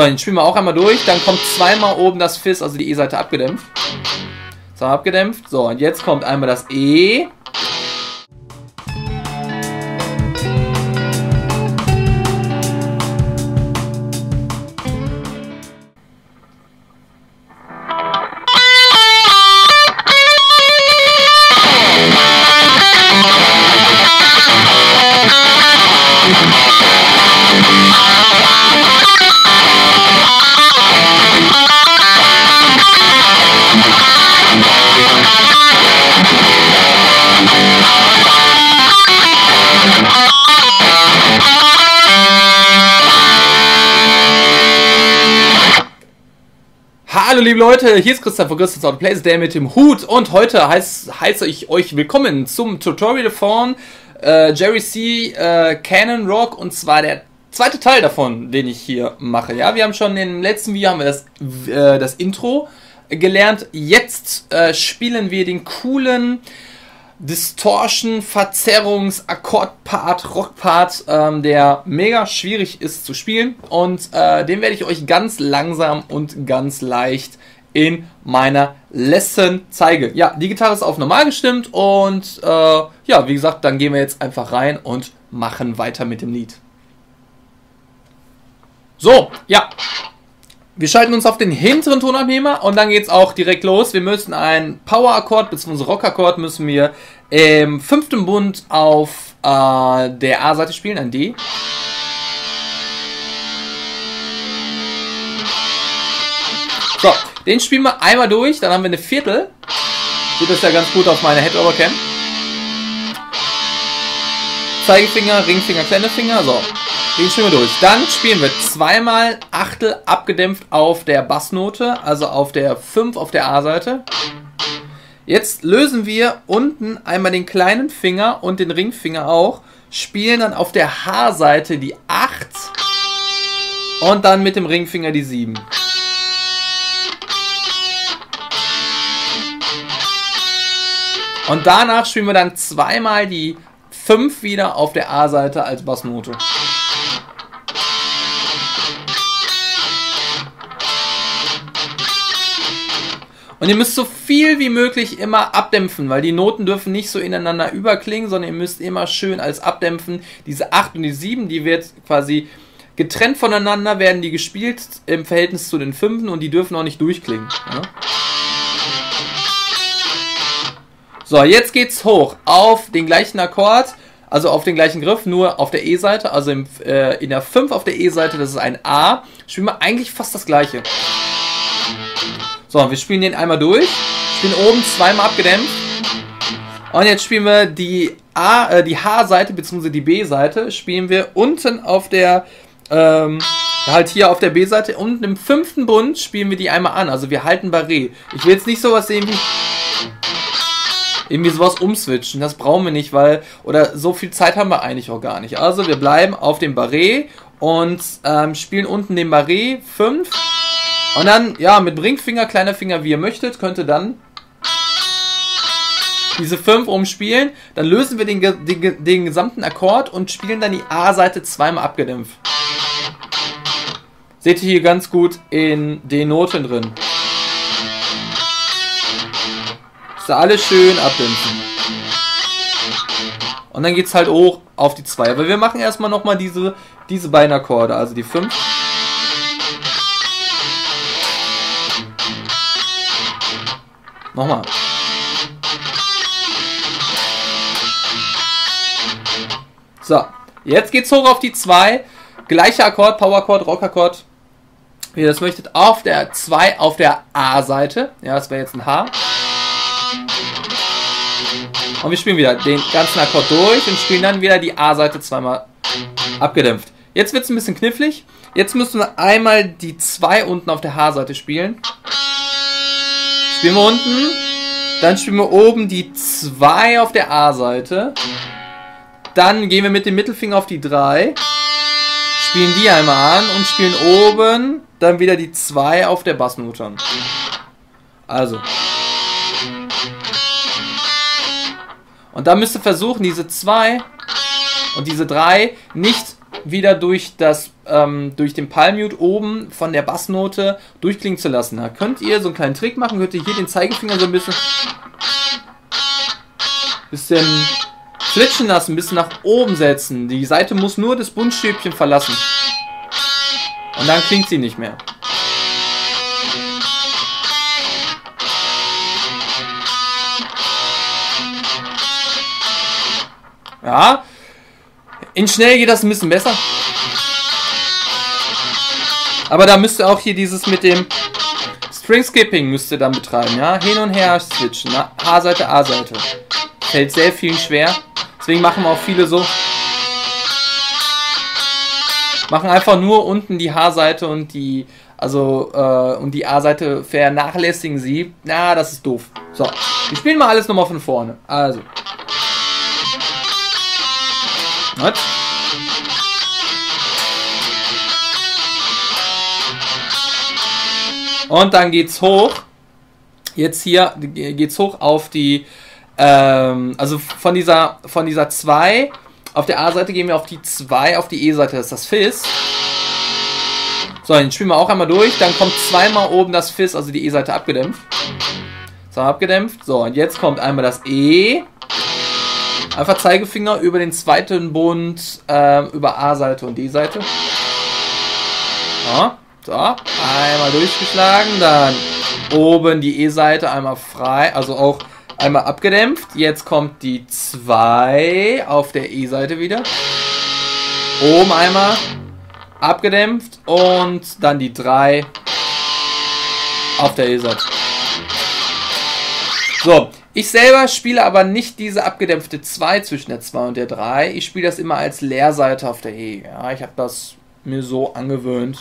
So, den spielen wir auch einmal durch. Dann kommt zweimal oben das Fis, also die E-Seite, abgedämpft. So, abgedämpft. So, und jetzt kommt einmal das E. Hallo liebe Leute, hier ist Christian von ChristiansHowToPlays, der mit dem Hut, und heute heiße ich euch willkommen zum Tutorial von Jerry C, Canon Rock, und zwar der zweite Teil davon, den ich hier mache. Ja, wir haben schon im letzten Video haben wir das Intro gelernt, jetzt spielen wir den coolen Distortion, Verzerrungs, Akkordpart, Rockpart, der mega schwierig ist zu spielen, und den werde ich euch ganz langsam und ganz leicht in meiner Lesson zeigen. Ja, die Gitarre ist auf normal gestimmt und ja, wie gesagt, dann gehen wir jetzt einfach rein und machen weiter mit dem Lied. So, ja. Wir schalten uns auf den hinteren Tonabnehmer und dann geht's auch direkt los. Wir müssen einen Power-Akkord bzw. Rock-Akkord müssen wir im fünften Bund auf der A-Seite spielen, ein D. So, den spielen wir einmal durch, dann haben wir eine Viertel. Sieht das ja ganz gut auf meiner Head-Over-Cam. Zeigefinger, Ringfinger, kleine Finger, so. Den spielen wir durch. Dann spielen wir zweimal Achtel abgedämpft auf der Bassnote, also auf der 5 auf der A-Seite. Jetzt lösen wir unten einmal den kleinen Finger und den Ringfinger auch, spielen dann auf der H-Seite die 8 und dann mit dem Ringfinger die 7. Und danach spielen wir dann zweimal die 5 wieder auf der A-Seite als Bassnote. Und ihr müsst so viel wie möglich immer abdämpfen, weil die Noten dürfen nicht so ineinander überklingen, sondern ihr müsst immer schön als abdämpfen. Diese 8 und die 7, die wird quasi getrennt voneinander, werden die gespielt im Verhältnis zu den 5 und die dürfen auch nicht durchklingen. Ja? So, jetzt geht's hoch auf den gleichen Akkord, also auf den gleichen Griff, nur auf der E-Seite, also in der 5 auf der E-Seite, das ist ein A, spielen wir eigentlich fast das gleiche. So, wir spielen den einmal durch, spielen oben zweimal abgedämpft und jetzt spielen wir die H-Seite bzw. die B-Seite, spielen wir unten auf der, halt hier auf der B-Seite, unten im fünften Bund spielen wir die einmal an, also wir halten Barré. Ich will jetzt nicht sowas sehen wie, irgendwie sowas umswitchen, das brauchen wir nicht, weil, oder so viel Zeit haben wir eigentlich auch gar nicht. Also wir bleiben auf dem Barré und spielen unten den Barré 5. Und dann, ja, mit Ringfinger, kleiner Finger, wie ihr möchtet, könnt ihr dann diese 5 umspielen. Dann lösen wir den gesamten Akkord und spielen dann die A-Seite zweimal abgedämpft. Seht ihr hier ganz gut in den Noten drin. Ist ja alles schön abdämpfen. Und dann geht es halt hoch auf die 2. Aber wir machen erstmal nochmal diese beiden Akkorde, also die 5. Nochmal. So, jetzt geht's hoch auf die 2. Gleicher Akkord, Power-Akkord, Rock-Akkord, wie ihr das möchtet. Auf der 2, auf der A-Seite. Ja, das wäre jetzt ein H. Und wir spielen wieder den ganzen Akkord durch und spielen dann wieder die A-Seite zweimal abgedämpft. Jetzt wird's ein bisschen knifflig. Jetzt müssen wir einmal die 2 unten auf der H-Seite spielen. Spielen wir unten, dann spielen wir oben die 2 auf der A-Seite, dann gehen wir mit dem Mittelfinger auf die 3, spielen die einmal an und spielen oben dann wieder die 2 auf der Bassnote an. Also. Und dann müsst ihr versuchen, diese 2 und diese 3 nicht wieder durch den Palmute oben von der Bassnote durchklingen zu lassen. Da könnt ihr so einen kleinen Trick machen, könnt ihr hier den Zeigefinger so ein bisschen flitschen lassen, ein bisschen nach oben setzen. Die Saite muss nur das Bundstäbchen verlassen. Und dann klingt sie nicht mehr. Ja, in schnell geht das ein bisschen besser. Aber da müsst ihr auch hier dieses mit dem String Skipping müsst ihr dann betreiben, ja? Hin und her switchen, A-Seite, A-Seite. Fällt sehr vielen schwer. Deswegen machen auch viele so. Machen einfach nur unten die H-Seite und die A-Seite vernachlässigen sie. Na, das ist doof. So, wir spielen mal alles nochmal von vorne. Also. What? Und dann geht's hoch. Jetzt hier geht's hoch auf die, also von dieser 2 auf der A-Seite gehen wir auf die 2 auf die E-Seite, das ist das Fis. So, den spielen wir auch einmal durch, dann kommt zweimal oben das Fis, also die E-Seite abgedämpft. So, abgedämpft. So, und jetzt kommt einmal das E. Einfach Zeigefinger über den zweiten Bund, über A-Seite und D-Seite. Ja, so, einmal durchgeschlagen, dann oben die E-Seite einmal frei, also auch einmal abgedämpft. Jetzt kommt die 2 auf der E-Seite wieder. Oben einmal abgedämpft und dann die 3 auf der E-Seite. So. Ich selber spiele aber nicht diese abgedämpfte 2 zwischen der 2 und der 3. Ich spiele das immer als Leerseite auf der E. Ja, ich habe das mir so angewöhnt.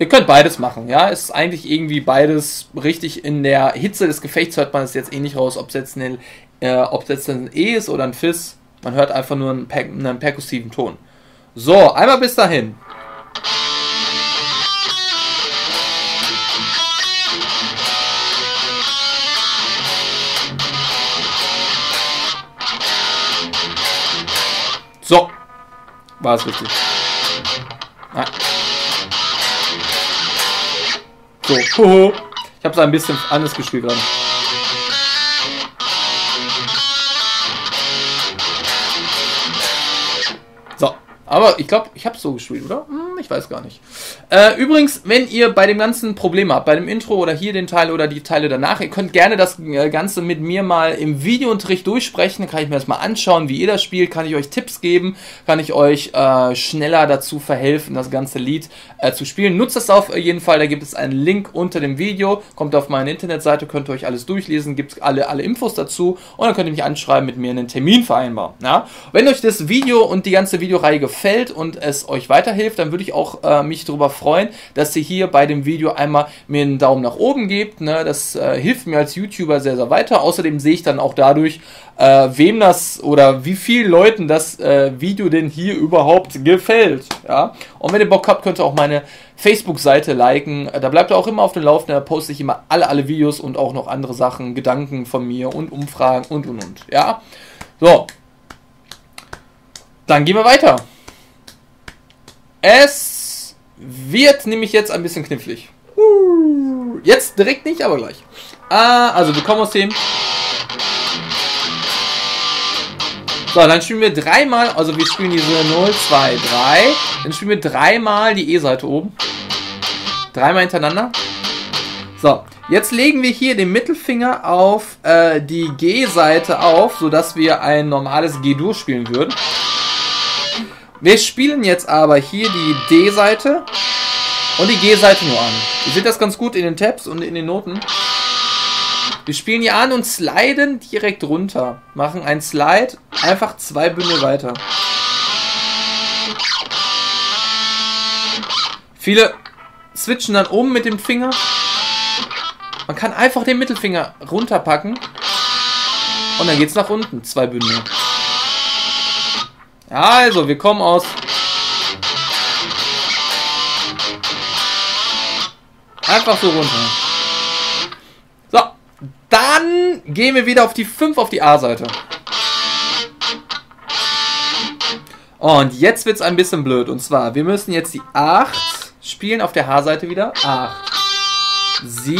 Ihr könnt beides machen, ja. Es ist eigentlich irgendwie beides richtig. In der Hitze des Gefechts hört man es jetzt eh nicht raus, ob es jetzt ein E ist oder ein Fis. Man hört einfach nur einen perkussiven Ton. So, einmal bis dahin. So, war es richtig. Nein. So, hoho. Ich habe es ein bisschen anders gespielt gerade. So, aber ich glaube, ich habe es so gespielt, oder? Hm, ich weiß gar nicht. Übrigens, wenn ihr bei dem ganzen Problem habt, bei dem Intro oder hier den Teil oder die Teile danach, ihr könnt gerne das Ganze mit mir mal im Videounterricht durchsprechen, kann ich mir das mal anschauen, wie ihr das spielt, kann ich euch Tipps geben, kann ich euch schneller dazu verhelfen, das ganze Lied zu spielen. Nutzt das auf jeden Fall, da gibt es einen Link unter dem Video, kommt auf meine Internetseite, könnt ihr euch alles durchlesen, gibt es alle Infos dazu und dann könnt ihr mich anschreiben, mit mir einen Termin vereinbaren. Ja? Wenn euch das Video und die ganze Videoreihe gefällt und es euch weiterhilft, dann würde ich auch mich darüber freuen, dass ihr hier bei dem Video einmal mir einen Daumen nach oben gebt. Ne? Das hilft mir als YouTuber sehr, sehr weiter. Außerdem sehe ich dann auch dadurch, wem das oder wie vielen Leuten das Video denn hier überhaupt gefällt. Ja? Und wenn ihr Bock habt, könnt ihr auch meine Facebook-Seite liken. Da bleibt ihr auch immer auf dem Laufenden. Da poste ich immer alle Videos und auch noch andere Sachen, Gedanken von mir und Umfragen und. Ja? So. Dann gehen wir weiter. Es wird nämlich jetzt ein bisschen knifflig. Jetzt direkt nicht, aber gleich. Also wir kommen aus dem... So, dann spielen wir dreimal, also wir spielen diese 0, 2, 3. Dann spielen wir dreimal die E-Seite oben. Dreimal hintereinander. So, jetzt legen wir hier den Mittelfinger auf die G-Seite auf, sodass wir ein normales G-Dur spielen würden. Wir spielen jetzt aber hier die D-Seite und die G-Seite nur an. Ihr seht das ganz gut in den Tabs und in den Noten. Wir spielen hier an und sliden direkt runter. Machen ein Slide, einfach 2 Bünde weiter. Viele switchen dann um mit dem Finger. Man kann einfach den Mittelfinger runterpacken und dann geht's nach unten, 2 Bünde. Also, wir kommen aus. Einfach so runter. So, Dann gehen wir wieder auf die 5 auf die A-Seite. Und jetzt wird es ein bisschen blöd. Und zwar, wir müssen jetzt die 8 spielen auf der H-Seite wieder. 8. 7,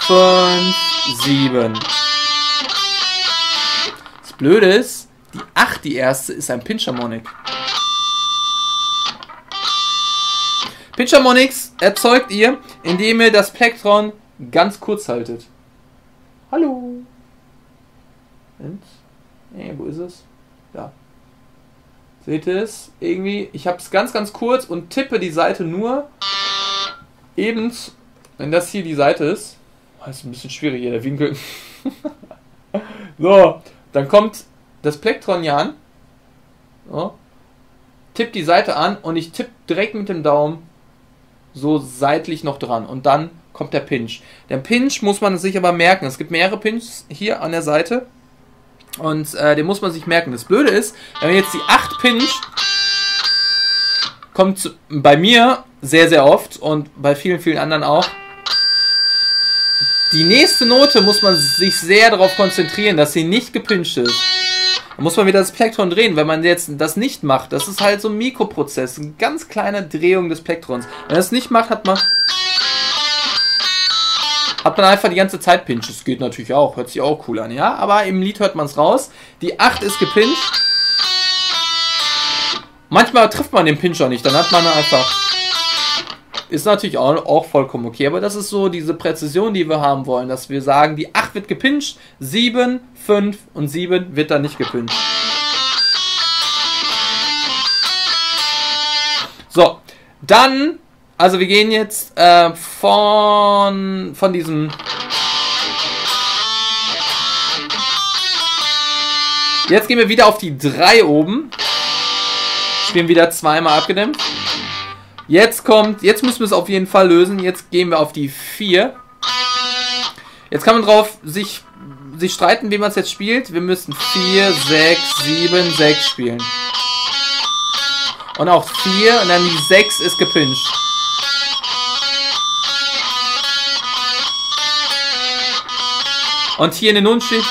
5, 7. Das Blöde ist, die 8, die erste, ist ein Pinch-Harmonic. Pinch-Harmonics erzeugt ihr, indem ihr das Plektron ganz kurz haltet. Hallo. Und? Nee, wo ist es? Da. Seht ihr es? Irgendwie, ich habe es ganz, ganz kurz und tippe die Seite nur eben, wenn das hier die Seite ist. Oh, ist ein bisschen schwierig hier, der Winkel. So, dann kommt das Plektron hier an. So. Tippt die Seite an und ich tippe direkt mit dem Daumen so seitlich noch dran. Und dann kommt der Pinch. Der Pinch muss man sich aber merken. Es gibt mehrere Pinches hier an der Seite. Und den muss man sich merken. Das Blöde ist, wenn man jetzt die 8 pincht, kommt bei mir sehr, sehr oft und bei vielen, vielen anderen auch. Die nächste Note muss man sich sehr darauf konzentrieren, dass sie nicht gepincht ist. Da muss man wieder das Plektron drehen, wenn man jetzt das nicht macht. Das ist halt so ein Mikroprozess, eine ganz kleine Drehung des Plektrons. Wenn man das nicht macht, hat man einfach die ganze Zeit Pinches. Geht natürlich auch, hört sich auch cool an, ja? Aber im Lied hört man es raus. Die 8 ist gepincht. Manchmal trifft man den Pinch auch nicht, dann hat man einfach... Ist natürlich auch vollkommen okay, aber das ist so diese Präzision, die wir haben wollen, dass wir sagen, die 8 wird gepincht, 7, 5 und 7 wird dann nicht gepincht. So, dann... Also wir gehen jetzt von diesem... Jetzt gehen wir wieder auf die 3 oben. Spielen wieder zweimal abgedämpft. Jetzt müssen wir es auf jeden Fall lösen. Jetzt gehen wir auf die 4. Jetzt kann man drauf sich streiten, wie man es jetzt spielt. Wir müssen 4, 6, 7, 6 spielen. Und auch 4 und dann die 6 ist gepincht. Und hier in den Nonschicht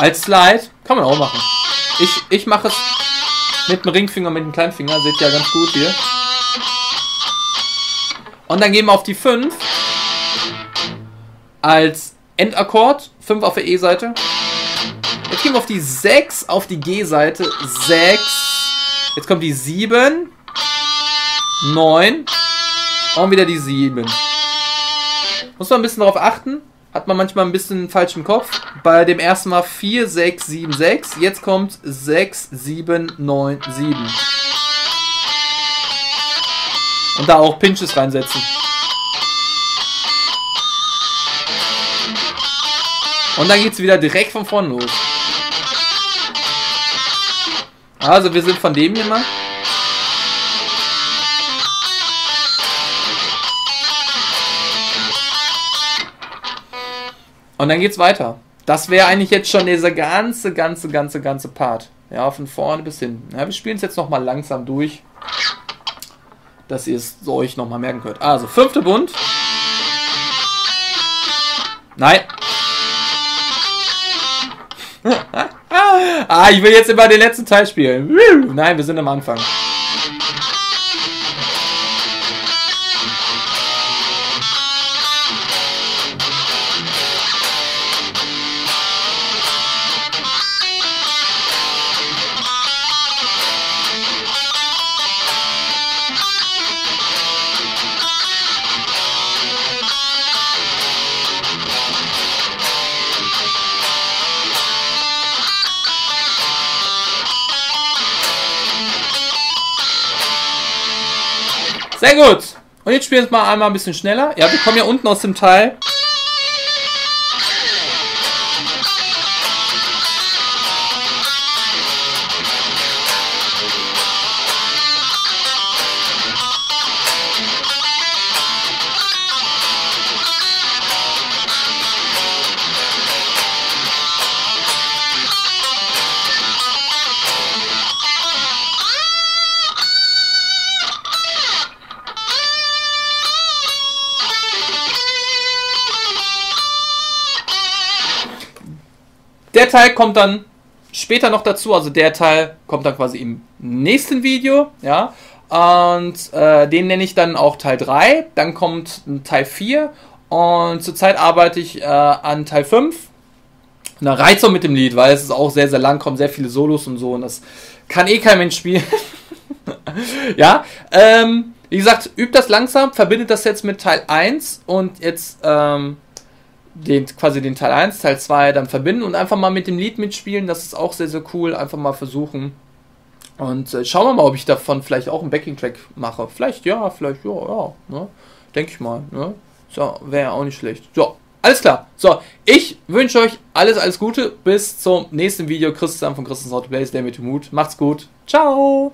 als Slide kann man auch machen. Ich mache es mit dem Ringfinger, mit dem kleinen Finger. Seht ihr ja ganz gut hier. Und dann gehen wir auf die 5 als Endakkord. 5 auf der E-Seite. Jetzt gehen wir auf die 6 auf die G-Seite. 6. Jetzt kommt die 7. 9. Und wieder die 7. Muss man ein bisschen darauf achten. Hat man manchmal ein bisschen falsch im Kopf. Bei dem ersten Mal 4, 6, 7, 6. Jetzt kommt 6, 7, 9, 7. Und da auch Pinches reinsetzen. Und dann geht es wieder direkt von vorne los. Also wir sind von dem hier mal. Und dann geht's weiter. Das wäre eigentlich jetzt schon dieser ganze Part. Ja, von vorne bis hinten. Ja, wir spielen es jetzt nochmal langsam durch, dass ihr es euch nochmal merken könnt. Also, 5. Bund. Nein. Ah, ich will jetzt immer den letzten Teil spielen. Nein, wir sind am Anfang. Sehr gut. Und jetzt spielen wir es mal einmal ein bisschen schneller. Ja, wir kommen ja unten aus dem Teil. Der Teil kommt dann später noch dazu, also der Teil kommt dann quasi im nächsten Video, ja, und den nenne ich dann auch Teil 3, dann kommt Teil 4 und zurzeit arbeite ich an Teil 5, und da reizt auch mit dem Lied, weil es ist auch sehr, sehr lang, kommen sehr viele Solos und so und das kann eh kein Mensch spielen. Ja, wie gesagt, übt das langsam, verbindet das jetzt mit Teil 1 und jetzt quasi den Teil 1, Teil 2 dann verbinden und einfach mal mit dem Lied mitspielen, das ist auch sehr, sehr cool, einfach mal versuchen. Und schauen wir mal, ob ich davon vielleicht auch einen Backing-Track mache. Vielleicht ja, ne? Denke ich mal, ne? So, wäre ja auch nicht schlecht. So, alles klar. So, ich wünsche euch alles, alles Gute. Bis zum nächsten Video. Christian von ChristiansHowToPlays, der mit dem Mut. Macht's gut. Ciao!